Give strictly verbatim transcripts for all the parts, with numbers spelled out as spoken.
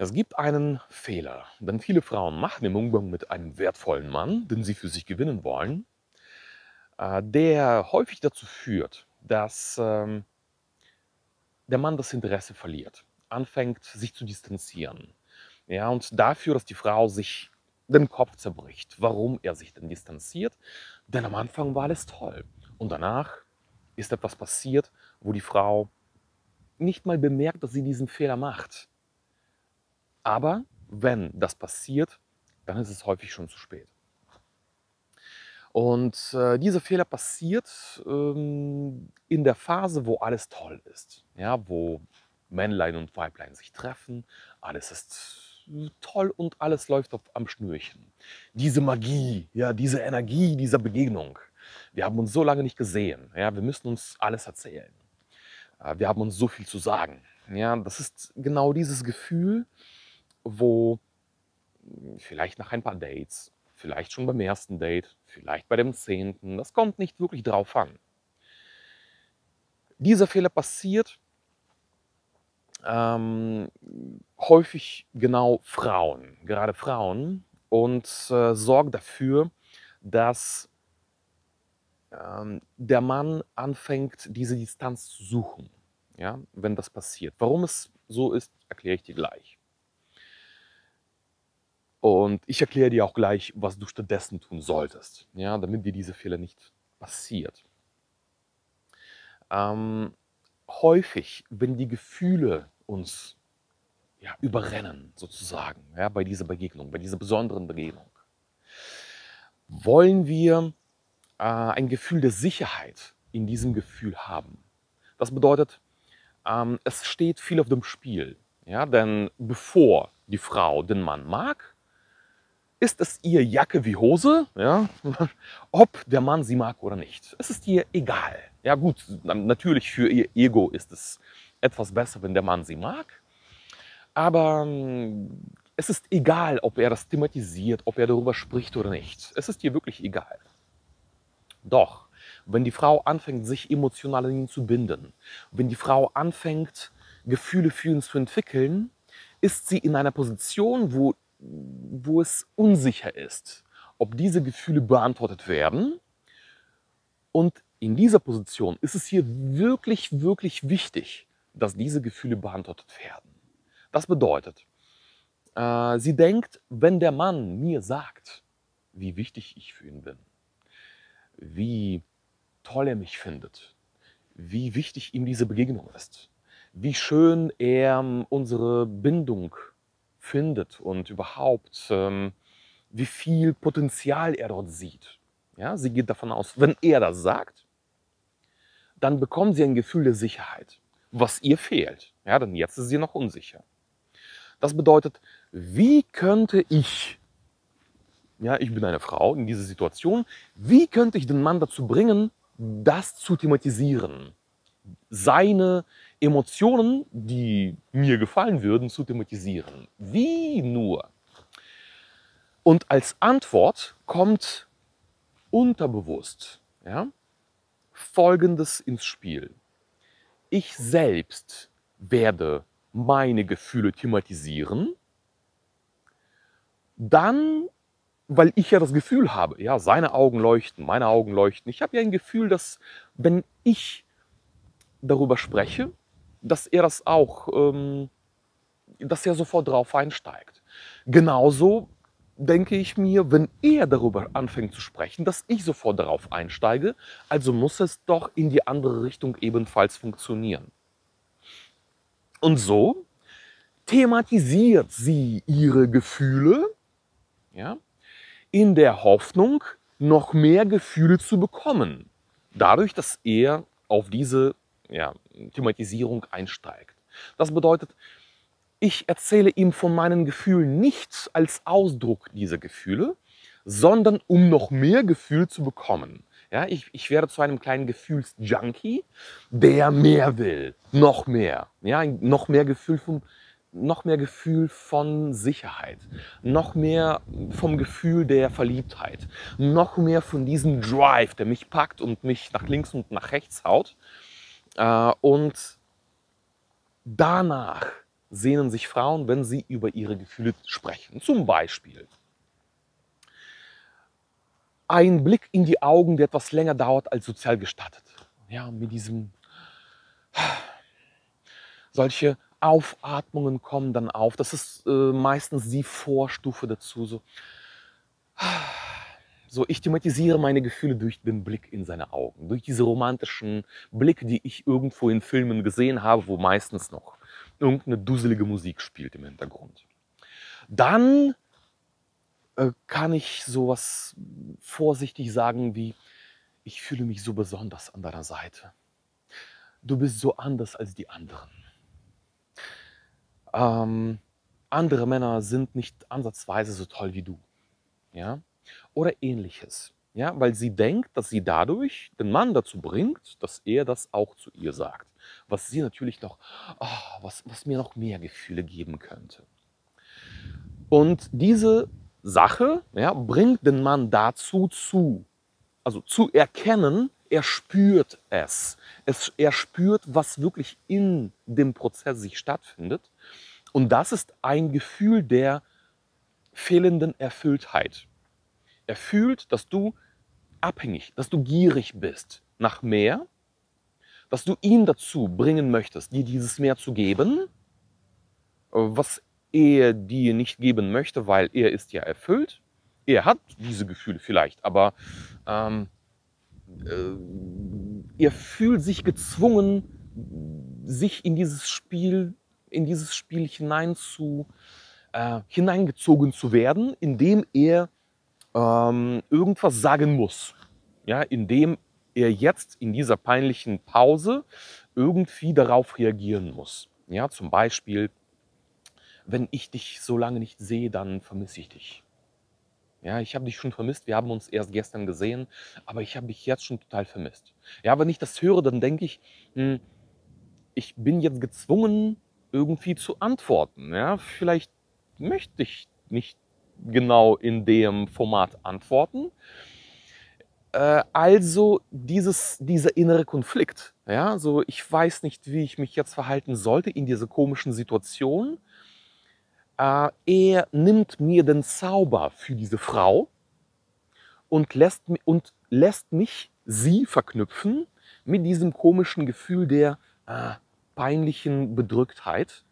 Es gibt einen Fehler, den viele Frauen machen im Umgang mit einem wertvollen Mann, den sie für sich gewinnen wollen, der häufig dazu führt, dass der Mann das Interesse verliert, anfängt, sich zu distanzieren. Ja, und dafür, dass die Frau sich den Kopf zerbricht, warum er sich denn distanziert. Denn am Anfang war alles toll. Und danach ist etwas passiert, wo die Frau nicht mal bemerkt, dass sie diesen Fehler macht. Aber wenn das passiert, dann ist es häufig schon zu spät. Und äh, dieser Fehler passiert ähm, in der Phase, wo alles toll ist. Ja, wo Männlein und Weiblein sich treffen, alles ist toll und alles läuft auf, am Schnürchen. Diese Magie, ja, diese Energie dieser Begegnung. Wir haben uns so lange nicht gesehen. Ja, wir müssen uns alles erzählen. Wir haben uns so viel zu sagen. Ja, das ist genau dieses Gefühl, wo vielleicht nach ein paar Dates, vielleicht schon beim ersten Date, vielleicht bei dem zehnten, das kommt nicht wirklich drauf an. Dieser Fehler passiert ähm, häufig genau Frauen, gerade Frauen, und äh, sorgt dafür, dass der Mann anfängt, diese Distanz zu suchen, ja, wenn das passiert. Warum es so ist, erkläre ich dir gleich. Und ich erkläre dir auch gleich, was du stattdessen tun solltest, ja, damit dir diese Fehler nicht passiert. Ähm, häufig, wenn die Gefühle uns ja, überrennen, sozusagen, ja, bei dieser Begegnung, bei dieser besonderen Begegnung, wollen wir ein Gefühl der Sicherheit in diesem Gefühl haben. Das bedeutet, es steht viel auf dem Spiel. Ja, denn bevor die Frau den Mann mag, ist es ihr Jacke wie Hose, ja, ob der Mann sie mag oder nicht. Es ist ihr egal. Ja gut, natürlich für ihr Ego ist es etwas besser, wenn der Mann sie mag. Aber es ist egal, ob er das thematisiert, ob er darüber spricht oder nicht. Es ist ihr wirklich egal. Doch, wenn die Frau anfängt, sich emotional an ihn zu binden, wenn die Frau anfängt, Gefühle für ihn zu entwickeln, ist sie in einer Position, wo, wo es unsicher ist, ob diese Gefühle beantwortet werden. Und in dieser Position ist es hier wirklich, wirklich wichtig, dass diese Gefühle beantwortet werden. Das bedeutet, äh, sie denkt, wenn der Mann mir sagt, wie wichtig ich für ihn bin, wie toll er mich findet, wie wichtig ihm diese Begegnung ist, wie schön er unsere Bindung findet und überhaupt, ähm, wie viel Potenzial er dort sieht. Ja, sie geht davon aus, wenn er das sagt, dann bekommt sie ein Gefühl der Sicherheit, was ihr fehlt. Ja, denn jetzt ist sie noch unsicher. Das bedeutet, wie könnte ich, ja, ich bin eine Frau in dieser Situation, wie könnte ich den Mann dazu bringen, das zu thematisieren? Seine Emotionen, die mir gefallen würden, zu thematisieren. Wie nur? Und als Antwort kommt unterbewusst, ja, Folgendes ins Spiel. Ich selbst werde meine Gefühle thematisieren, dann weil ich ja das Gefühl habe, ja, seine Augen leuchten, meine Augen leuchten. Ich habe ja ein Gefühl, dass wenn ich darüber spreche, dass er das auch, ähm, dass er sofort drauf einsteigt. Genauso denke ich mir, wenn er darüber anfängt zu sprechen, dass ich sofort darauf einsteige, also muss es doch in die andere Richtung ebenfalls funktionieren. Und so thematisiert sie ihre Gefühle, ja, in der Hoffnung, noch mehr Gefühle zu bekommen, dadurch, dass er auf diese, ja, Thematisierung einsteigt. Das bedeutet, ich erzähle ihm von meinen Gefühlen nicht als Ausdruck dieser Gefühle, sondern um noch mehr Gefühl zu bekommen. Ja, ich, ich werde zu einem kleinen Gefühlsjunkie, der mehr will, noch mehr, ja, noch mehr Gefühl von noch mehr Gefühl von Sicherheit, noch mehr vom Gefühl der Verliebtheit, noch mehr von diesem Drive, der mich packt und mich nach links und nach rechts haut. Und danach sehnen sich Frauen, wenn sie über ihre Gefühle sprechen. Zum Beispiel ein Blick in die Augen, der etwas länger dauert als sozial gestattet. Ja, mit diesem... Solche Aufatmungen kommen dann auf. Das ist äh, meistens die Vorstufe dazu. So. So, ich thematisiere meine Gefühle durch den Blick in seine Augen. Durch diese romantischen Blicke, die ich irgendwo in Filmen gesehen habe, wo meistens noch irgendeine dusselige Musik spielt im Hintergrund. Dann äh, kann ich sowas vorsichtig sagen wie, ich fühle mich so besonders an deiner Seite. Du bist so anders als die anderen. Ähm, andere Männer sind nicht ansatzweise so toll wie du. Ja? Oder ähnliches. Ja? Weil sie denkt, dass sie dadurch den Mann dazu bringt, dass er das auch zu ihr sagt. Was sie natürlich noch, oh, was, was mir noch mehr Gefühle geben könnte. Und diese Sache, ja, bringt den Mann dazu zu, also zu erkennen, er spürt es. es. Er spürt, was wirklich in dem Prozess sich stattfindet. Und das ist ein Gefühl der fehlenden Erfülltheit. Er fühlt, dass du abhängig, dass du gierig bist nach mehr, dass du ihn dazu bringen möchtest, dir dieses mehr zu geben, was er dir nicht geben möchte, weil er ist ja erfüllt. Er hat diese Gefühle vielleicht, aber... Ähm, er fühlt sich gezwungen, sich in dieses Spiel, in dieses Spiel hinein zu, äh, hineingezogen zu werden, indem er ähm, irgendwas sagen muss. Ja, indem er jetzt in dieser peinlichen Pause irgendwie darauf reagieren muss. Ja, zum Beispiel, wenn ich dich so lange nicht sehe, dann vermisse ich dich. Ja, ich habe dich schon vermisst, wir haben uns erst gestern gesehen, aber ich habe dich jetzt schon total vermisst. Ja, wenn ich das höre, dann denke ich, mh, ich bin jetzt gezwungen, irgendwie zu antworten. Ja, vielleicht möchte ich nicht genau in dem Format antworten. Äh, also dieses, dieser innere Konflikt. Ja, so ich weiß nicht, wie ich mich jetzt verhalten sollte in dieser komischen Situation. Uh, er nimmt mir den Zauber für diese Frau und lässt, und lässt mich sie verknüpfen mit diesem komischen Gefühl der uh, peinlichen Bedrücktheit,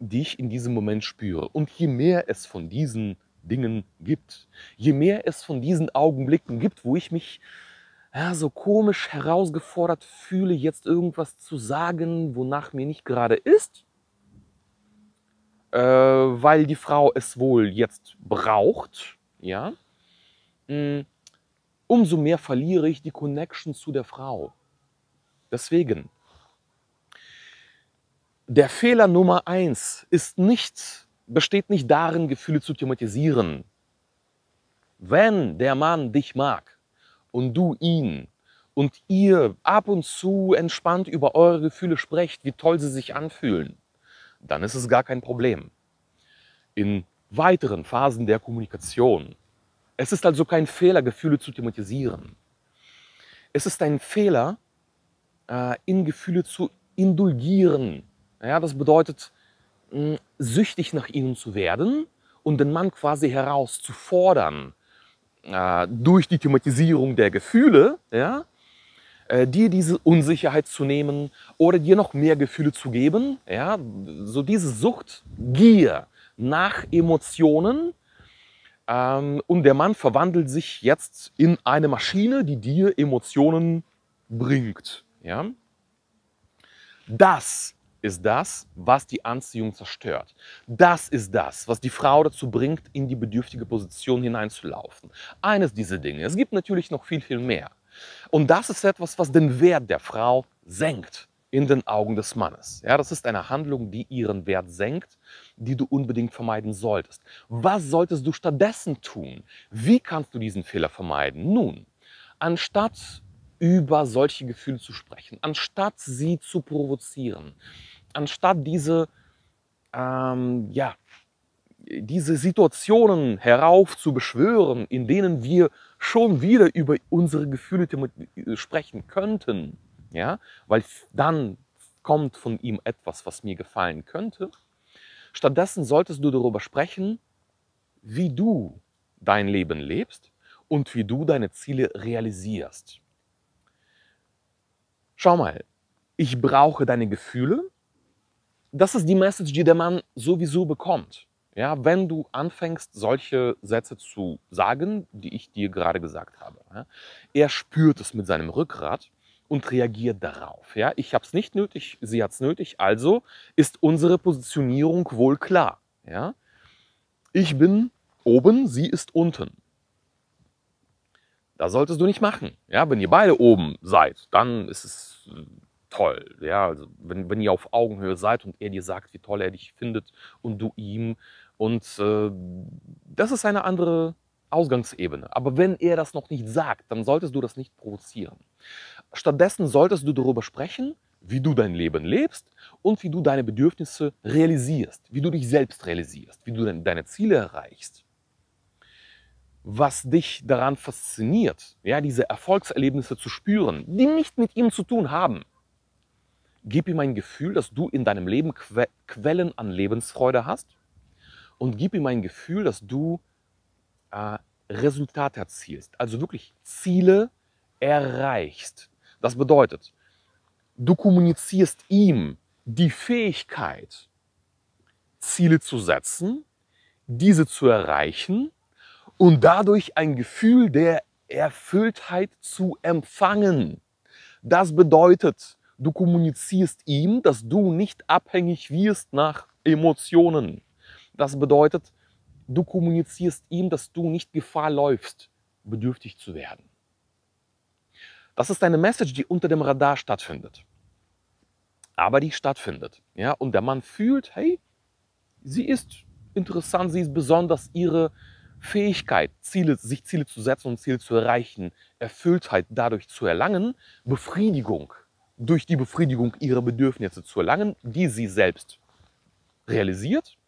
die ich in diesem Moment spüre. Und je mehr es von diesen Dingen gibt, je mehr es von diesen Augenblicken gibt, wo ich mich ja, so komisch herausgefordert fühle, jetzt irgendwas zu sagen, wonach mir nicht gerade ist, weil die Frau es wohl jetzt braucht, ja, umso mehr verliere ich die Connection zu der Frau. Deswegen, der Fehler Nummer eins ist nicht, besteht nicht darin, Gefühle zu thematisieren. Wenn der Mann dich mag und du ihn und ihr ab und zu entspannt über eure Gefühle sprecht, wie toll sie sich anfühlen, dann ist es gar kein Problem. In weiteren Phasen der Kommunikation. Es ist also kein Fehler, Gefühle zu thematisieren. Es ist ein Fehler, in Gefühle zu indulgieren. Ja, das bedeutet, süchtig nach ihnen zu werden und den Mann quasi herauszufordern, durch die Thematisierung der Gefühle, ja, dir diese Unsicherheit zu nehmen oder dir noch mehr Gefühle zu geben. Ja, so diese Sucht, Gier nach Emotionen, ähm, und der Mann verwandelt sich jetzt in eine Maschine, die dir Emotionen bringt. Ja? Das ist das, was die Anziehung zerstört. Das ist das, was die Frau dazu bringt, in die bedürftige Position hineinzulaufen. Eines dieser Dinge. Es gibt natürlich noch viel, viel mehr. Und das ist etwas, was den Wert der Frau senkt in den Augen des Mannes. Ja, das ist eine Handlung, die ihren Wert senkt, die du unbedingt vermeiden solltest. Was solltest du stattdessen tun? Wie kannst du diesen Fehler vermeiden? Nun, anstatt über solche Gefühle zu sprechen, anstatt sie zu provozieren, anstatt diese, ähm, ja, diese Situationen heraufzubeschwören, in denen wir schon wieder über unsere Gefühle sprechen könnten, ja, weil dann kommt von ihm etwas, was mir gefallen könnte, Stattdessen solltest du darüber sprechen, wie du dein Leben lebst und wie du deine Ziele realisierst. Schau mal, ich brauche deine Gefühle. Das ist die Message, die der Mann sowieso bekommt. Ja, wenn du anfängst, solche Sätze zu sagen, die ich dir gerade gesagt habe. Ja, er spürt es mit seinem Rückgrat und reagiert darauf. Ja, ich habe es nicht nötig, sie hat es nötig, also ist unsere Positionierung wohl klar. Ja, ich bin oben, sie ist unten. Das solltest du nicht machen. Ja, wenn ihr beide oben seid, dann ist es toll. Ja, also wenn, wenn ihr auf Augenhöhe seid und er dir sagt, wie toll er dich findet und du ihm. Und äh, das ist eine andere Ausgangsebene. Aber wenn er das noch nicht sagt, dann solltest du das nicht provozieren. Stattdessen solltest du darüber sprechen, wie du dein Leben lebst und wie du deine Bedürfnisse realisierst, wie du dich selbst realisierst, wie du deine Ziele erreichst. Was dich daran fasziniert, ja, diese Erfolgserlebnisse zu spüren, die nicht mit ihm zu tun haben. Gib ihm ein Gefühl, dass du in deinem Leben que- Quellen an Lebensfreude hast, und gib ihm ein Gefühl, dass du äh, Resultate erzielst, also wirklich Ziele erreichst. Das bedeutet, du kommunizierst ihm die Fähigkeit, Ziele zu setzen, diese zu erreichen und dadurch ein Gefühl der Erfülltheit zu empfangen. Das bedeutet, du kommunizierst ihm, dass du nicht abhängig wirst nach Emotionen. Das bedeutet, du kommunizierst ihm, dass du nicht Gefahr läufst, bedürftig zu werden. Das ist eine Message, die unter dem Radar stattfindet. Aber die stattfindet. Ja? Und der Mann fühlt, hey, sie ist interessant, sie ist besonders, ihre Fähigkeit, Ziele, sich Ziele zu setzen und Ziele zu erreichen, Erfülltheit dadurch zu erlangen, Befriedigung. Durch die Befriedigung ihrer Bedürfnisse zu erlangen, die sie selbst realisiert.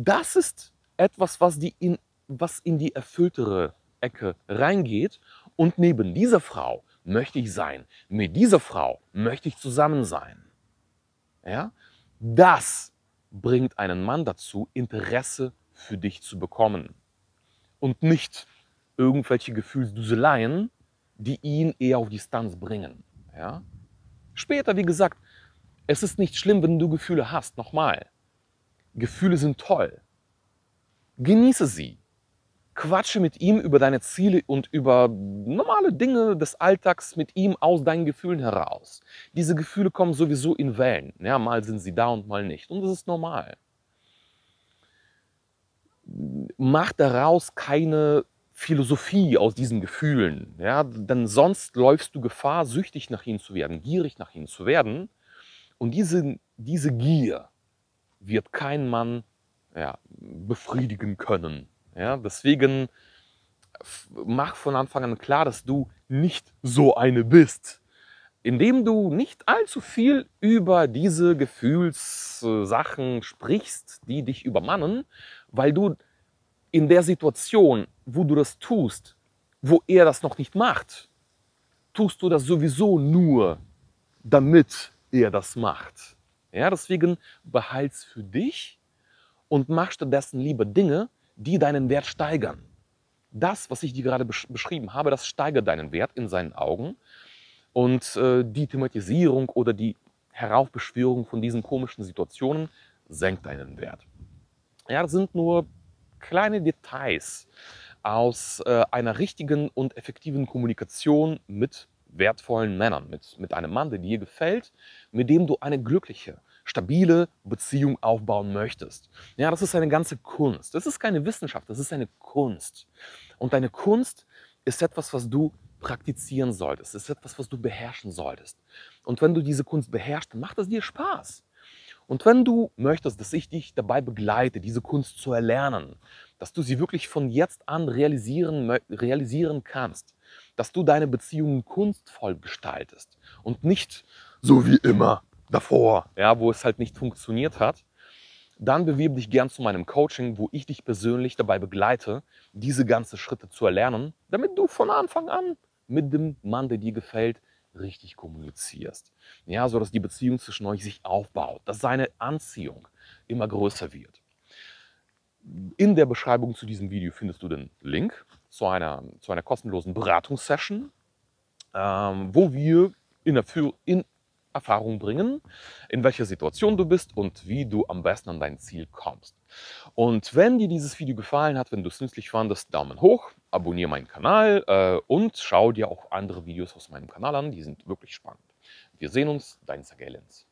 Das ist etwas, was, die in, was in die erfülltere Ecke reingeht. Und neben dieser Frau möchte ich sein. Mit dieser Frau möchte ich zusammen sein. Ja? Das bringt einen Mann dazu, Interesse für dich zu bekommen. Und nicht irgendwelche Gefühlsduseleien, die ihn eher auf Distanz bringen. Ja? Später, wie gesagt, es ist nicht schlimm, wenn du Gefühle hast. Nochmal, Gefühle sind toll. Genieße sie. Quatsche mit ihm über deine Ziele und über normale Dinge des Alltags mit ihm aus deinen Gefühlen heraus. Diese Gefühle kommen sowieso in Wellen. Ja, mal sind sie da und mal nicht. Und das ist normal. Mach daraus keine Philosophie aus diesen Gefühlen, ja, denn sonst läufst du Gefahr, süchtig nach ihnen zu werden, gierig nach ihnen zu werden. Und diese, diese Gier wird kein Mann ja, befriedigen können. Ja. Deswegen mach von Anfang an klar, dass du nicht so eine bist, indem du nicht allzu viel über diese Gefühlssachen sprichst, die dich übermannen, weil du in der Situation, wo du das tust, wo er das noch nicht macht, tust du das sowieso nur, damit er das macht. Ja, deswegen behalt's für dich und mach stattdessen lieber Dinge, die deinen Wert steigern. Das, was ich dir gerade beschrieben habe, das steigert deinen Wert in seinen Augen. Und äh, die Thematisierung oder die Heraufbeschwörung von diesen komischen Situationen senkt deinen Wert. Ja, das sind nur kleine Details aus äh, einer richtigen und effektiven Kommunikation mit wertvollen Männern, mit, mit einem Mann, der dir gefällt, mit dem du eine glückliche, stabile Beziehung aufbauen möchtest. Ja, das ist eine ganze Kunst. Das ist keine Wissenschaft, das ist eine Kunst. Und eine Kunst ist etwas, was du praktizieren solltest. Das ist etwas, was du beherrschen solltest. Und wenn du diese Kunst beherrschst, dann macht es dir Spaß. Und wenn du möchtest, dass ich dich dabei begleite, diese Kunst zu erlernen, dass du sie wirklich von jetzt an realisieren, realisieren kannst, dass du deine Beziehungen kunstvoll gestaltest und nicht so wie immer davor, ja, wo es halt nicht funktioniert hat, dann bewirb dich gern zu meinem Coaching, wo ich dich persönlich dabei begleite, diese ganzen Schritte zu erlernen, damit du von Anfang an mit dem Mann, der dir gefällt, richtig kommunizierst. Ja, sodass die Beziehung zwischen euch sich aufbaut, dass seine Anziehung immer größer wird. In der Beschreibung zu diesem Video findest du den Link zu einer, zu einer kostenlosen Beratungssession, ähm, wo wir in, der Für in Erfahrung bringen, in welcher Situation du bist und wie du am besten an dein Ziel kommst. Und wenn dir dieses Video gefallen hat, wenn du es nützlich fandest, Daumen hoch, abonniere meinen Kanal äh, und schau dir auch andere Videos aus meinem Kanal an, die sind wirklich spannend. Wir sehen uns, dein Sergej Linz.